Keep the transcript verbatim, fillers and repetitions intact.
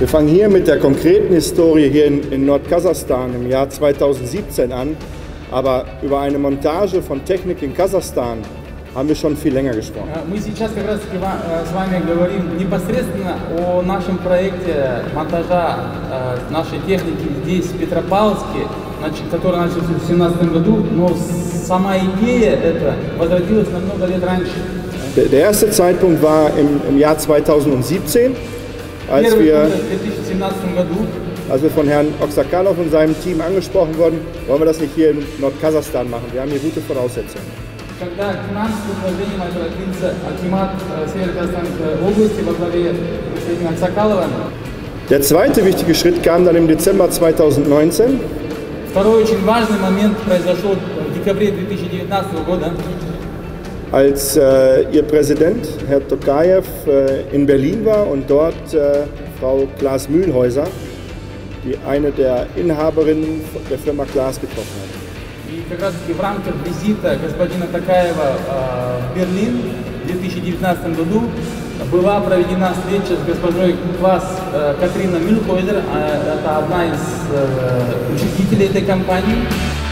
Wir fangen hier mit der konkreten Historie hier in, in Nordkasachstan im Jahr zweitausendsiebzehn an. Aber über eine Montage von Technik in Kasachstan haben wir schon viel länger gesprochen. Мы сейчас как раз с вами говорим непосредственно о нашем проекте монтажа нашей техники здесь, в Петропавловске, который начался в две тысячи семнадцатом году, но сама идея эта возродилась намного лет раньше. Der erste Zeitpunkt war im, im Jahr zweitausendsiebzehn, als wir, als wir von Herrn Oksakalov und seinem Team angesprochen wurden, wollen wir das nicht hier in Nordkasachstan machen, wir haben hier gute Voraussetzungen. Der zweite wichtige Schritt kam dann im Dezember zweitausendneunzehn. Als äh, Ihr Präsident, Herr Tokayev, äh, in Berlin war und dort äh, Frau Claas-Mühlhäuser, die eine der Inhaberinnen der Firma Claas, getroffen hat. Cathrin Claas-Mühlhäuser, eine der Учредителей der Kampagne.